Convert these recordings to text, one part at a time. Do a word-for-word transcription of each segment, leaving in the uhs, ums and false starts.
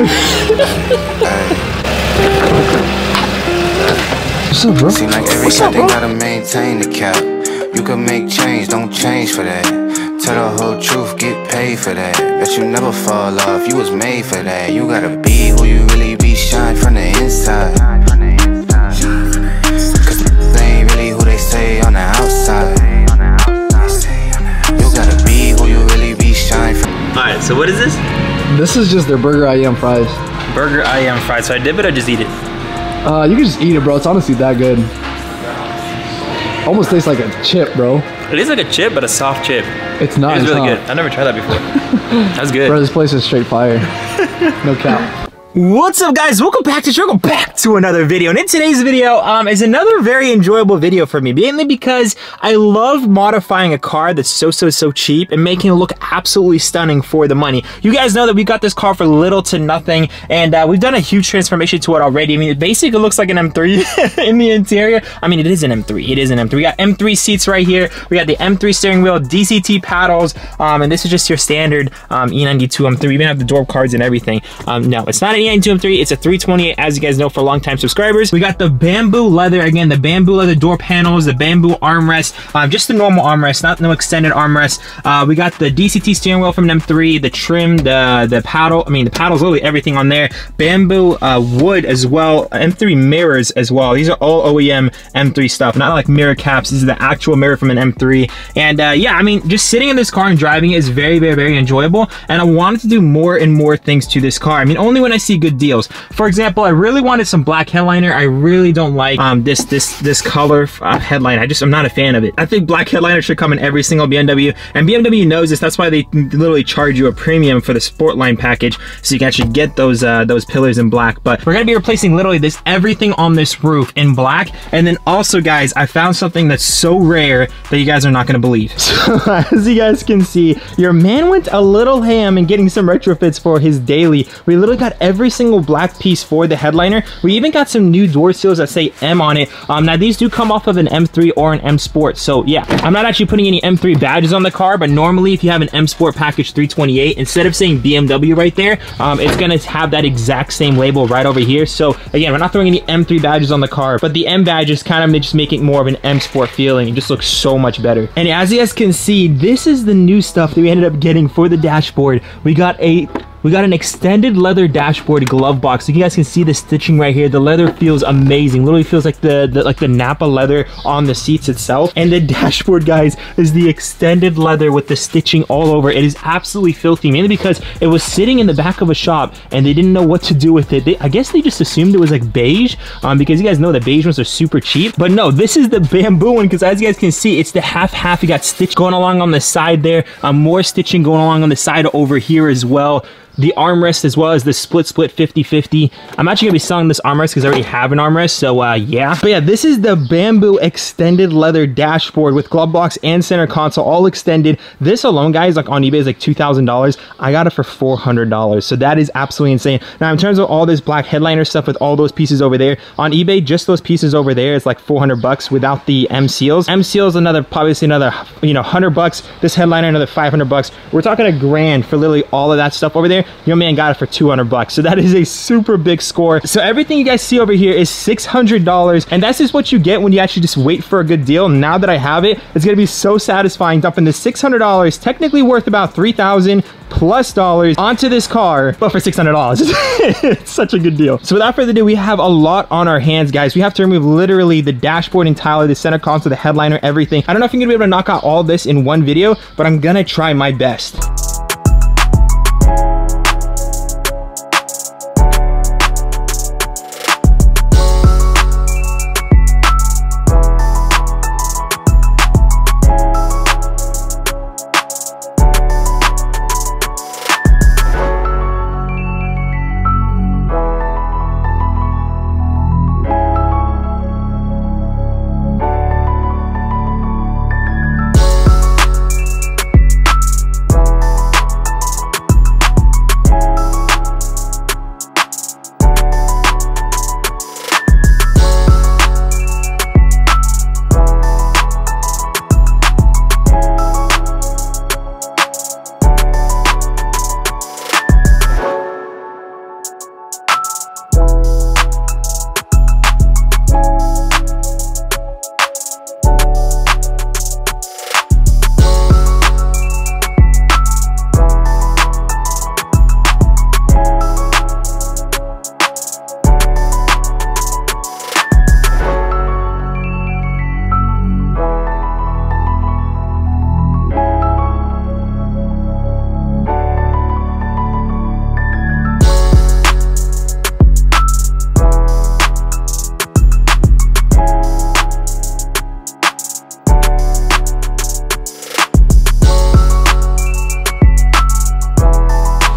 What's up, bro? Seem like every cat they gotta maintain the cap. You can make change, don't change for that. Tell the whole truth, get paid for that. Bet you never fall off, you was made for that. You gotta be who you really be, shine from the inside. Cause they ain't really who they say on the outside. You gotta be who you really be, shine from. Alright, so what is this? This is just their Burger I A M fries. Burger I A M fries, so I dip it or just eat it? Uh, you can just eat it, bro. It's honestly that good. Almost tastes like a chip, bro. It is like a chip, but a soft chip. It's not. It's really good. I never tried that before. That's good. Bro, this place is straight fire. No cap. What's up, guys? Welcome back to Welcome back to another video. And in today's video um, is another very enjoyable video for me, mainly because I love modifying a car that's so, so, so cheap and making it look absolutely stunning for the money. You guys know that we got this car for little to nothing, and uh, we've done a huge transformation to it already. I mean, it basically looks like an M three in the interior. I mean, it is an M three. It is an M three. We got M three seats right here. We got the M three steering wheel, D C T paddles, um, and this is just your standard um, E ninety-two M three. We even have the door cards and everything. Um, no, it's not an E ninety-two M three, it's a three twenty-eight, as you guys know, for long-time subscribers. We got the bamboo leather, again, the bamboo leather door panels, the bamboo armrest, um, just the normal armrest, not no extended armrest. Uh, we got the D C T steering wheel from an M three, the trim, the, the paddle, I mean, the paddles, literally everything on there. Bamboo uh, wood as well, M three mirrors as well. These are all O E M M three stuff, not like mirror caps. This is the actual mirror from an M three. And uh, yeah, I mean, just sitting in this car and driving it is very, very, very enjoyable. And I wanted to do more and more things to this car. I mean, only when I see good deals. For example, I really wanted some black headliner. I really don't like um, this this this color uh, headliner. I just I'm not a fan of it. I think black headliner should come in every single B M W, and B M W knows this. That's why they literally charge you a premium for the Sportline package, so you can actually get those uh, those pillars in black. But we're gonna be replacing literally this everything on this roof in black. And then also, guys, I found something that's so rare that you guys are not gonna believe. So, as you guys can see, your man went a little ham in getting some retrofits for his daily. We literally got every every single black piece for the headliner. We even got some new door seals that say M on it. Um, now these do come off of an M three or an M Sport, so yeah. I'm not actually putting any M three badges on the car, but normally if you have an M Sport package three twenty-eight, instead of saying B M W right there, um, it's gonna have that exact same label right over here. So again, we're not throwing any M three badges on the car, but the M badges kind of just make it more of an M Sport feeling. It just looks so much better. And as you guys can see, this is the new stuff that we ended up getting for the dashboard. We got a We got an extended leather dashboard glove box. So you guys can see the stitching right here. The leather feels amazing. Literally feels like the, the like the Napa leather on the seats itself. And the dashboard, guys, is the extended leather with the stitching all over. It is absolutely filthy, mainly because it was sitting in the back of a shop and they didn't know what to do with it. They, I guess they just assumed it was like beige, um, because you guys know the beige ones are super cheap. But no, this is the bamboo one, because as you guys can see, it's the half-half. You got stitch going along on the side there. Um, more stitching going along on the side over here as well. The armrest as well as the split split fifty fifty. I'm actually gonna be selling this armrest because I already have an armrest, so uh, yeah. But yeah, this is the bamboo extended leather dashboard with glove box and center console all extended. This alone, guys, like on eBay is like two thousand dollars. I got it for four hundred dollars, so that is absolutely insane. Now in terms of all this black headliner stuff with all those pieces over there, on eBay, just those pieces over there is like four hundred bucks without the M seals. M seals, another, obviously another, you know, one hundred bucks. This headliner, another five hundred bucks. We're talking a grand for literally all of that stuff over there. Your man got it for two hundred bucks, so that is a super big score. So everything you guys see over here is six hundred dollars, and that's just what you get when you actually just wait for a good deal. Now that I have it, it's gonna be so satisfying dumping the six hundred dollars, technically worth about three thousand plus dollars onto this car, but for six hundred dollars. It's such a good deal. So without further ado, we have a lot on our hands, guys. We have to remove literally the dashboard entirely, the center console, the headliner, everything. I don't know if I'm gonna be able to knock out all this in one video, but I'm gonna try my best. Bye.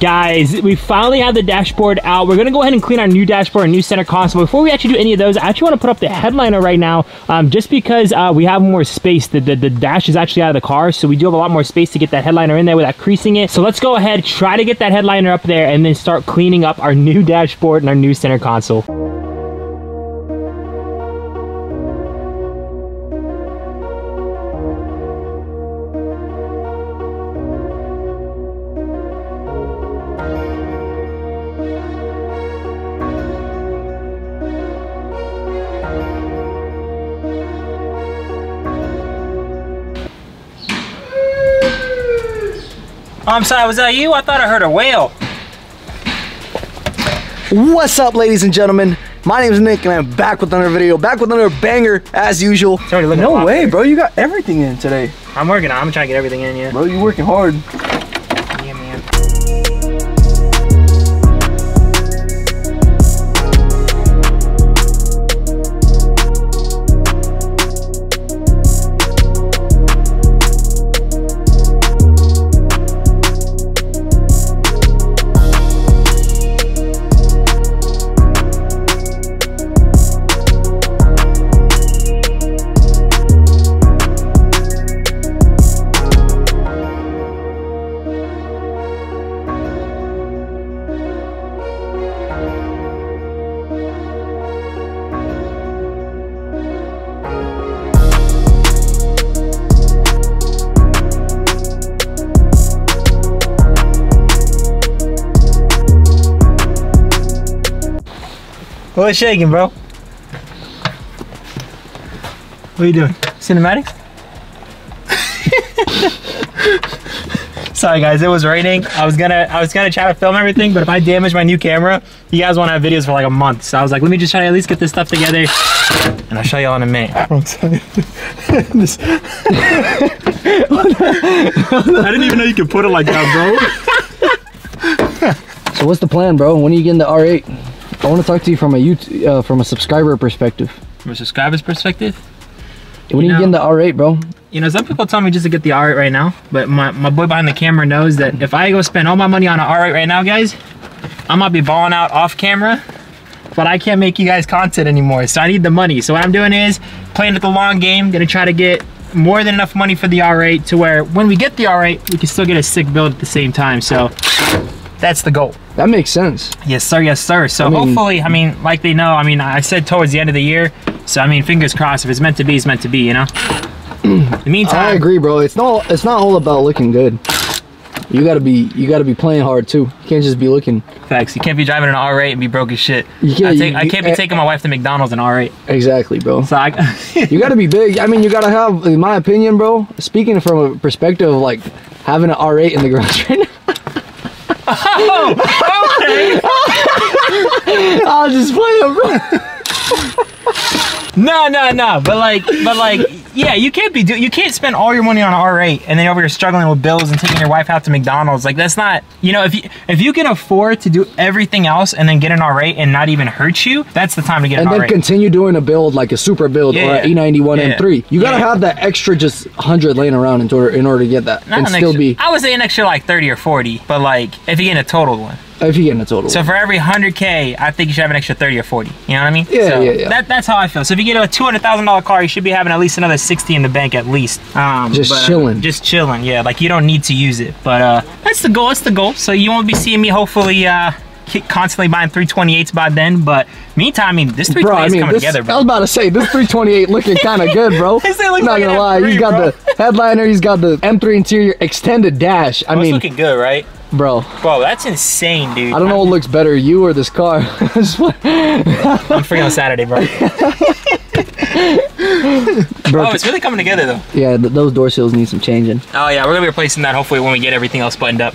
Guys, we finally have the dashboard out. We're gonna go ahead and clean our new dashboard and new center console. Before we actually do any of those, I actually want to put up the headliner right now, um, just because uh, we have more space. The, the, the dash is actually out of the car, so we do have a lot more space to get that headliner in there without creasing it. So let's go ahead, try to get that headliner up there, and then start cleaning up our new dashboard and our new center console. Oh, I'm sorry, was that you? I thought I heard a whale. What's up, ladies and gentlemen? My name is Nick, and I'm back with another video, back with another banger, as usual. It's already looking no way, better. Bro, you got everything in today. I'm working on it. I'm trying to get everything in, yeah. Bro, you're working hard. Yeah, man. What's shaking, bro? What are you doing? Cinematics? Sorry guys, it was raining. I was gonna I was gonna try to film everything, but if I damage my new camera, you guys won't have videos for like a month. So I was like, let me just try to at least get this stuff together, and I'll show y'all in a minute. I'm telling you. This... I didn't even know you could put it like that, bro. So what's the plan, bro? When are you getting the R eight? I want to talk to you from a YouTube, uh, from a subscriber perspective. From a subscriber's perspective? When you know, are you getting the R eight, bro? You know, some people tell me just to get the R eight right now, but my, my boy behind the camera knows that if I go spend all my money on an R eight right now, guys, I might be balling out off camera, but I can't make you guys content anymore, so I need the money. So what I'm doing is playing at the long game, gonna try to get more than enough money for the R eight to where when we get the R eight, we can still get a sick build at the same time, so that's the goal. That makes sense. Yes, sir. Yes, sir. So I mean, hopefully, I mean, like they know, I mean, I said towards the end of the year. So, I mean, fingers crossed. If it's meant to be, it's meant to be, you know? In the meantime. I agree, bro. It's not, it's not all about looking good. You got to be you gotta be playing hard, too. You can't just be looking. Facts. You can't be driving an R eight and be broke as shit. You can't, I, take, you, I can't be I, taking my wife to McDonald's in R eight. Exactly, bro. So I, you got to be big. I mean, you got to have, in my opinion, bro, speaking from a perspective of, like, having an R eight in the garage right now. Oh, okay. I'll just play him, bro. No, no, no. But like, but like, yeah, you can't be do. You can't spend all your money on an R eight and then over here struggling with bills and taking your wife out to McDonald's. Like that's not. You know, if you if you can afford to do everything else and then get an R eight and not even hurt you, that's the time to get an R eight. And then continue doing a build like a Supra build yeah, or an E ninety-one yeah, M three. You gotta yeah. have that extra just hundred laying around in order in order to get that not and still extra, be. I would say an extra like thirty or forty, but like if you get a total one. If you get in a total. So for every one hundred K, I think you should have an extra thirty or forty. You know what I mean? Yeah, so yeah, yeah. That, that's how I feel. So if you get a two hundred thousand dollar car, you should be having at least another sixty in the bank at least. Um, just but, chilling. Uh, just chilling, yeah. Like you don't need to use it. But uh, that's the goal, that's the goal. So you won't be seeing me hopefully uh, constantly buying three twenty-eights by then. But meantime, I mean, this three twenty-eight bro, I mean, is coming this, together, bro. I was about to say, this three twenty-eight looking kind of good, bro. This thing looks I'm not going like to lie. M three, he's got bro. the headliner, he's got the M three interior extended dash. I oh, mean, it's looking good, right? Bro. Bro, that's insane, dude. I don't know what looks better, you or this car. I'm free on Saturday, bro. Bro, oh, it's really coming together, though. Yeah, th those door seals need some changing. Oh, yeah, we're going to be replacing that, hopefully, when we get everything else buttoned up.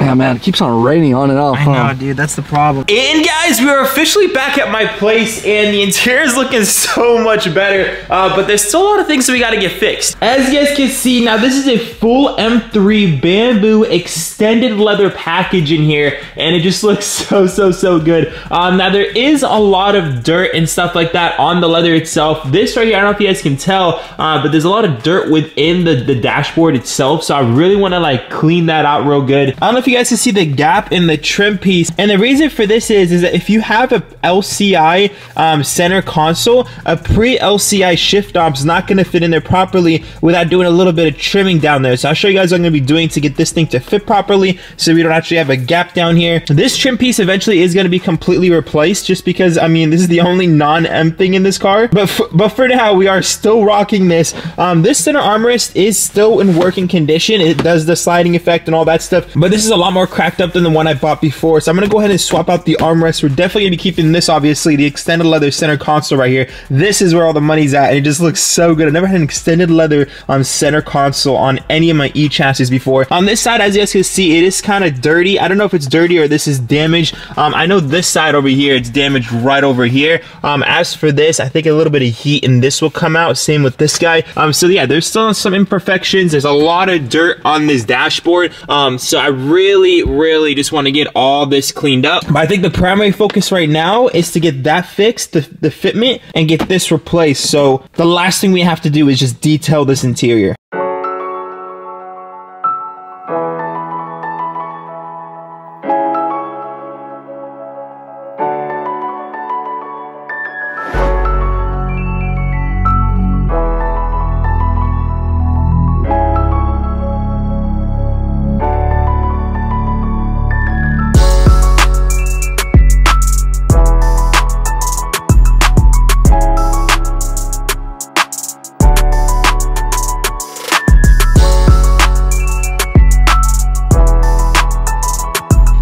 Yeah, man, it keeps on raining on and off, I huh? know, dude, that's the problem. And guys, we are officially back at my place, and the interior is looking so much better, uh, but there's still a lot of things that we gotta get fixed. As you guys can see, now this is a full M three bamboo extended leather package in here, and it just looks so, so, so good. Um, now, there is a lot of dirt and stuff like that on the leather itself. This right here, I don't know if you guys can tell, uh, but there's a lot of dirt within the, the dashboard itself, so I really wanna like clean that out real good. I don't know if if you guys can see the gap in the trim piece. And the reason for this is, is that if you have a L C I um, center console, a pre-L C I shift knob is not going to fit in there properly without doing a little bit of trimming down there. So I'll show you guys what I'm going to be doing to get this thing to fit properly so we don't actually have a gap down here. This trim piece eventually is going to be completely replaced just because, I mean, this is the only non-M thing in this car. But for, but for now, we are still rocking this. Um, this center armrest is still in working condition. It does the sliding effect and all that stuff, but this is a lot more cracked up than the one I bought before. So I'm going to go ahead and swap out the armrest. We're definitely going to be keeping this, obviously, the extended leather center console right here. This is where all the money's at, and it just looks so good. I've never had an extended leather um, center console on any of my E chassis before. On this side, as you guys can see, it is kind of dirty. I don't know if it's dirty or this is damaged. Um, I know this side over here, it's damaged right over here. Um, as for this, I think a little bit of heat and this will come out. Same with this guy. Um, so yeah, there's still some imperfections. There's a lot of dirt on this dashboard. Um, so I really, really just want to get all this cleaned up. But I think the primary focus right now is to get that fixed, the, the fitment, and get this replaced. So the last thing we have to do is just detail this interior.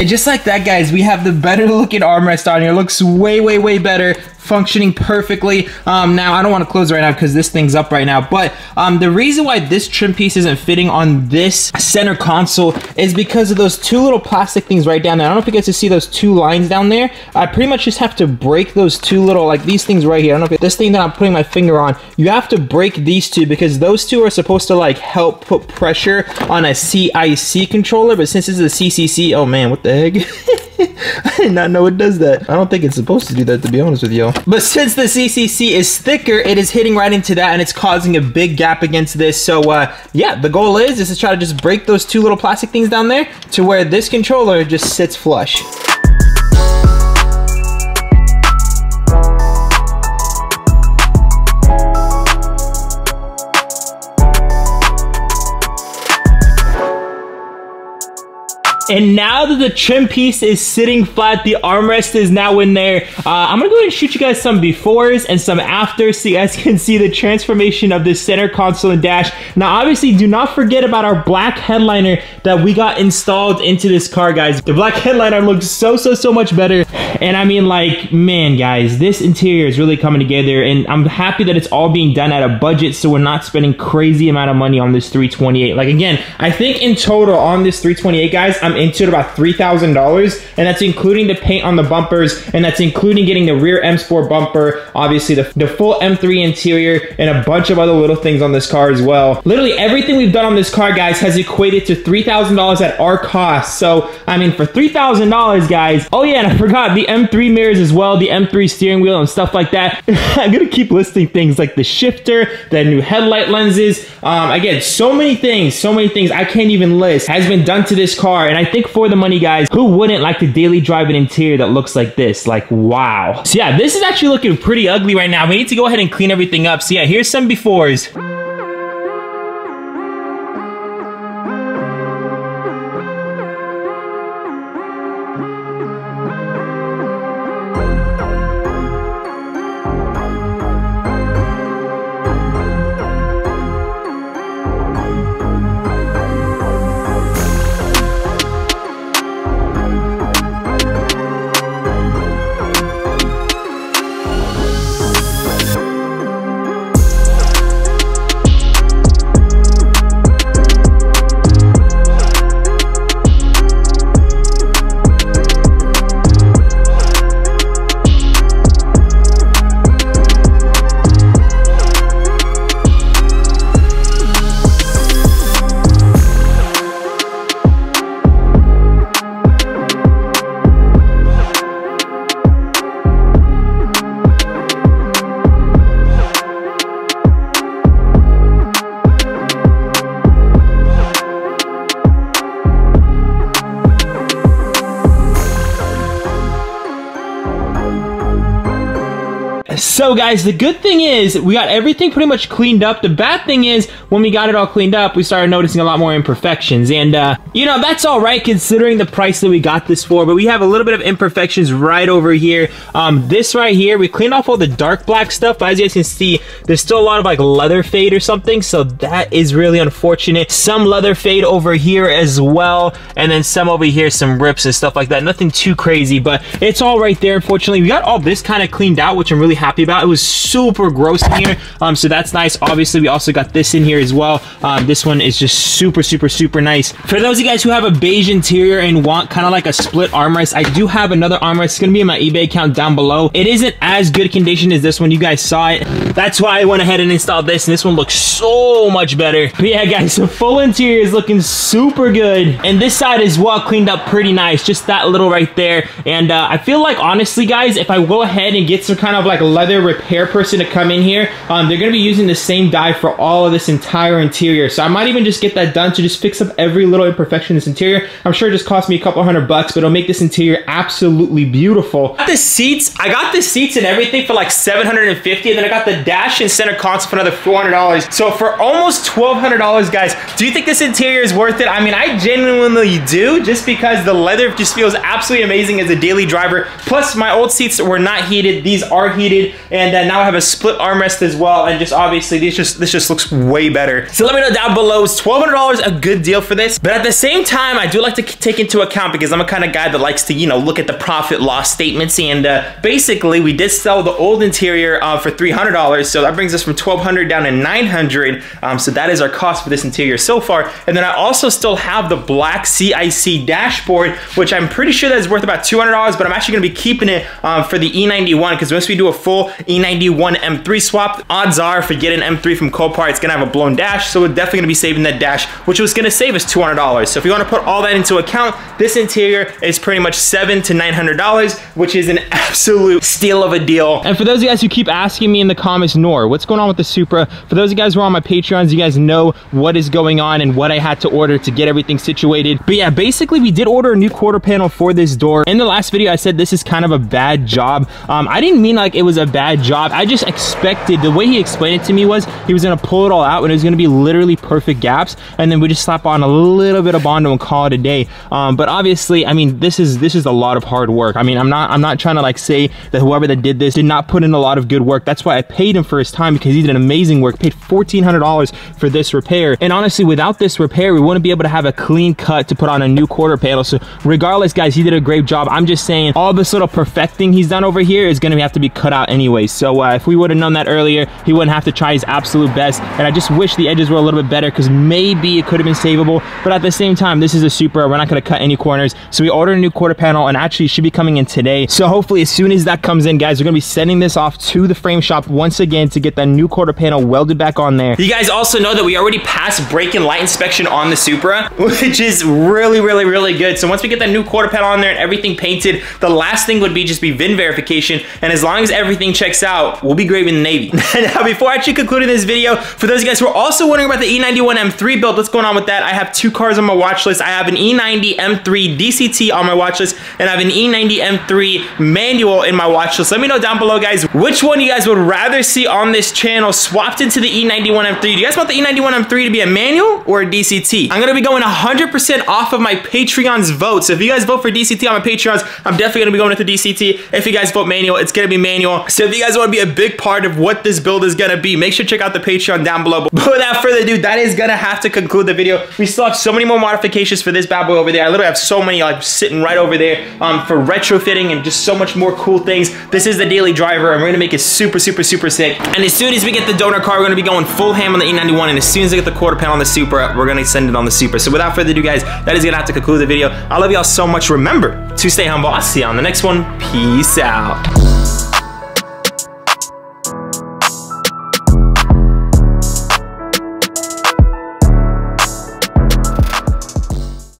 And just like that, guys, we have the better looking armrest on here. It looks way, way, way better. Functioning perfectly. Um, now, I don't want to close right now because this thing's up right now, but um, the reason why this trim piece isn't fitting on this center console is because of those two little plastic things right down there. I don't know if you guys can see those two lines down there. I pretty much just have to break those two little, like these things right here. I don't know if this thing that I'm putting my finger on, you have to break these two because those two are supposed to like help put pressure on a C I C controller, but since this is a C C C, oh man, what the heck? I did not know it does that. I don't think it's supposed to do that, to be honest with you. But since the C C C is thicker, it is hitting right into that and it's causing a big gap against this. So uh, yeah, the goal is, is to try to just break those two little plastic things down there to where this controller just sits flush. And now that the trim piece is sitting flat, the armrest is now in there. Uh, I'm gonna go ahead and shoot you guys some befores and some afters so you guys can see the transformation of this center console and dash. Now, obviously, do not forget about our black headliner that we got installed into this car, guys. The black headliner looks so, so, so much better. And I mean, like, man, guys, this interior is really coming together, and I'm happy that it's all being done at a budget so we're not spending crazy amount of money on this three twenty-eight. Like, again, I think in total on this three twenty-eight, guys, I'm into it about three thousand dollars, and that's including the paint on the bumpers, and that's including getting the rear M four bumper, obviously the, the full M three interior, and a bunch of other little things on this car as well. Literally everything we've done on this car, guys, has equated to three thousand dollars at our cost. So, I mean, for three thousand dollars, guys, oh yeah, and I forgot the M three mirrors as well, the M three steering wheel and stuff like that. I'm gonna keep listing things like the shifter, the new headlight lenses, um, again, so many things, so many things I can't even list has been done to this car, and I I think for the money, guys, who wouldn't like to daily drive an interior that looks like this? Like, wow. So yeah, this is actually looking pretty ugly right now. We need to go ahead and clean everything up. So yeah, here's some befores. So guys, the good thing is we got everything pretty much cleaned up. The bad thing is when we got it all cleaned up, we started noticing a lot more imperfections, and uh, you know, that's all right considering the price that we got this for, but we have a little bit of imperfections right over here. Um, this right here, we cleaned off all the dark black stuff, but as you guys can see, there's still a lot of like leather fade or something, so that is really unfortunate. Some leather fade over here as well, and then some over here, some rips and stuff like that. Nothing too crazy, but it's all right there. Unfortunately, we got all this kind of cleaned out, which I'm really happy about. It was super gross in here, um, so that's nice. Obviously, we also got this in here as well. Um, this one is just super, super, super nice. For those of you guys who have a beige interior and want kind of like a split armrest, I do have another armrest. It's gonna be in my eBay account down below. It isn't as good condition as this one. You guys saw it. That's why I went ahead and installed this, and this one looks so much better. But yeah, guys, the full interior is looking super good, and this side is well cleaned up pretty nice. Just that little right there, and uh, I feel like honestly, guys, if I go ahead and get some kind of like leather repair person to come in here, um, they're gonna be using the same dye for all of this entire interior. So I might even just get that done to just fix up every little imperfection in this interior. I'm sure it just cost me a couple hundred bucks, but it'll make this interior absolutely beautiful. I got the seats. I got the seats and everything for like seven hundred fifty dollars, and then I got the dash and center console for another four hundred dollars. So for almost twelve hundred dollars, guys, do you think this interior is worth it? I mean, I genuinely do, just because the leather just feels absolutely amazing as a daily driver. Plus, my old seats were not heated. These are heated, and uh, now I have a split armrest as well, and just obviously, these just this just looks way better. So let me know down below, is twelve hundred dollars a good deal for this? But at the same time, I do like to take into account, because I'm a kind of guy that likes to, you know, look at the profit loss statements, and uh, basically, we did sell the old interior uh, for three hundred dollars, so that brings us from twelve hundred dollars down to nine hundred dollars, um, so that is our cost for this interior so far. And then I also still have the black C I C dashboard, which I'm pretty sure that is worth about two hundred dollars, but I'm actually gonna be keeping it um, for the E ninety-one, because once we do a full E ninety-one M three swap, odds are if we get an M three from Copart, it's gonna have a blown dash, so we're definitely gonna be saving that dash, which was gonna save us two hundred dollars. So if you wanna put all that into account, this interior is pretty much seven to nine hundred dollars, which is an absolute steal of a deal. And for those of you guys who keep asking me in the comments, Nor, what's going on with the Supra? For those of you guys who are on my Patreons, you guys know what is going on and what I had to order to get everything situated. But yeah, basically we did order a new quarter panel for this door. In the last video, I said this is kind of a bad job. Um, I didn't mean like it was a bad job. I just expected, the way he explained it to me was, he was gonna pull it all out and it was gonna be literally perfect gaps, and then we just slap on a little bit of Bondo and call it a day. Um, but obviously, I mean, this is this is a lot of hard work. I mean, I'm not I'm not trying to like say that whoever that did this did not put in a lot of good work. That's why I paid him for his time, because he did an amazing work. Paid fourteen hundred dollars for this repair, and honestly, without this repair, we wouldn't be able to have a clean cut to put on a new quarter panel. So regardless, guys, he did a great job. I'm just saying, all this little perfecting he's done over here is gonna have to be cut out anyway. So uh, if we would have known that earlier, he wouldn't have to try his absolute best. And I just wish the edges were a little bit better, because maybe it could have been savable. But at the same time, this is a Supra. We're not gonna cut any corners. So we ordered a new quarter panel, and actually should be coming in today. So hopefully as soon as that comes in, guys, we're gonna be sending this off to the frame shop once again to get that new quarter panel welded back on there. You guys also know that we already passed brake and light inspection on the Supra, which is really, really, really good. So once we get that new quarter panel on there and everything painted, the last thing would be just be V I N verification. And as long as everything checks out, we'll be graving the Navy. Now, before I actually concluding this video, for those of you guys who are also wondering about the E ninety-one M three build, what's going on with that? I have two cars on my watch list. I have an E ninety M three D C T on my watch list, and I have an E ninety M three manual in my watch list. Let me know down below, guys, which one you guys would rather see on this channel swapped into the E ninety-one M three. Do you guys want the E ninety-one M three to be a manual or a D C T? I'm gonna be going one hundred percent off of my Patreon's vote. So if you guys vote for D C T on my Patreons, I'm definitely gonna be going with the D C T. If you guys vote manual, it's gonna be manual. So if you guys wanna be a big part of what this build is gonna be, make sure to check out the Patreon down below. But without further ado, that is gonna have to conclude the video. We still have so many more modifications for this bad boy over there. I literally have so many like sitting right over there um, for retrofitting and just so much more cool things. This is the daily driver, and we're gonna make it super, super, super sick. And as soon as we get the donor car, we're gonna be going full ham on the E ninety-one, and as soon as I get the quarter panel on the Supra, we're gonna send it on the Supra. So without further ado, guys, that is gonna have to conclude the video. I love y'all so much. Remember to stay humble. I'll see you on the next one. Peace out.